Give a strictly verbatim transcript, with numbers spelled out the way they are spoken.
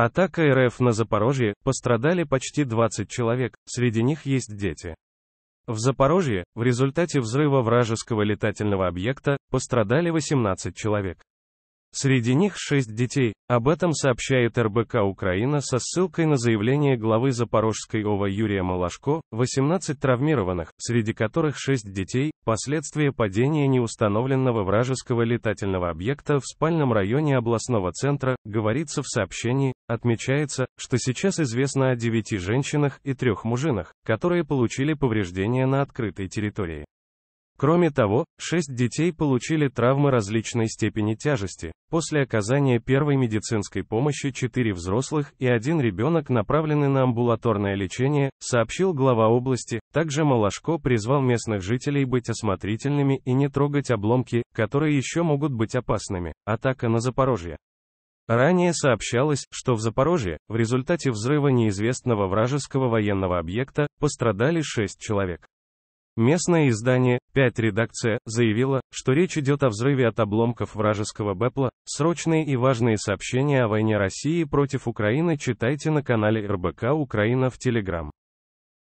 Атака эр эф на Запорожье, пострадали почти двадцать человек, среди них есть дети. В Запорожье, в результате взрыва вражеского летательного объекта, пострадали восемнадцать человек. Среди них шесть детей, об этом сообщает эр бэ ка Украина со ссылкой на заявление главы Запорожской ОВА Юрия Малашко, восемнадцать травмированных, среди которых шесть детей, последствия падения неустановленного вражеского летательного объекта в спальном районе областного центра, говорится в сообщении, отмечается, что сейчас известно о девяти женщинах и трех мужчинах, которые получили повреждения на открытой территории. Кроме того, шесть детей получили травмы различной степени тяжести. После оказания первой медицинской помощи четыре взрослых и один ребенок направлены на амбулаторное лечение, сообщил глава области. Также Малашко призвал местных жителей быть осмотрительными и не трогать обломки, которые еще могут быть опасными. Атака на Запорожье. Ранее сообщалось, что в Запорожье, в результате взрыва неизвестного вражеского военного объекта, пострадали шесть человек. Местное издание «Пять редакция» заявило, что речь идет о взрыве от обломков вражеского БЭПЛа. Срочные и важные сообщения о войне России против Украины читайте на канале эр бэ ка Украина в Телеграм.